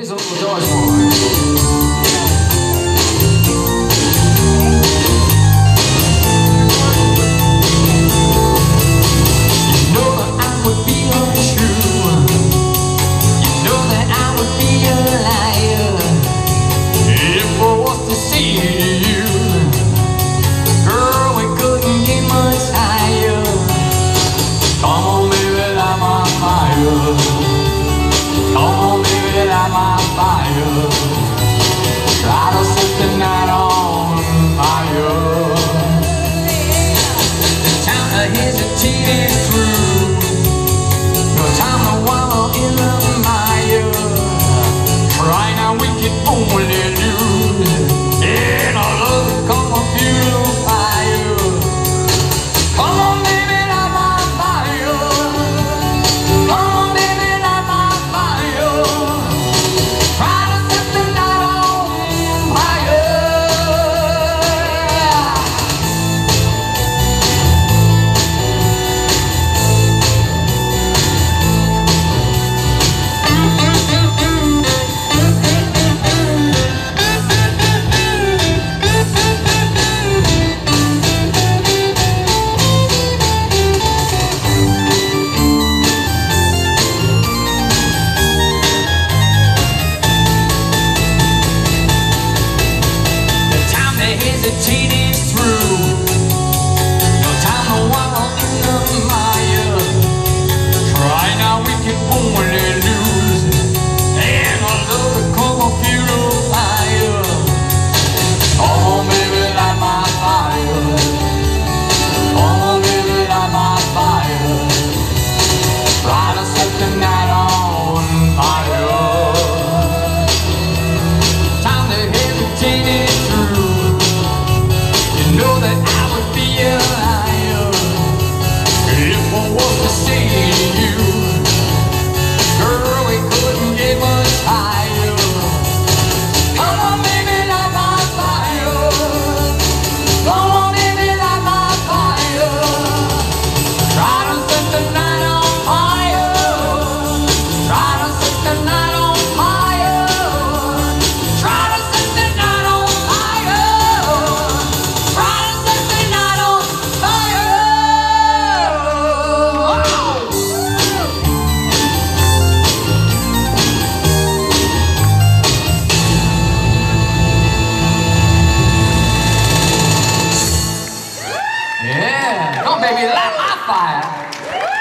Here's a little George one. Hesitating through, no time to wallow in the mire. Try now, we can only lose in another cold funeral fire. Come on, baby, light my fire. Come on, baby, light my fire. Light us up the night on fire. Time to hesitate it through. Baby, light my fire.